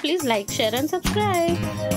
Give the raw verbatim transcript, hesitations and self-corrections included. Please like, share and subscribe.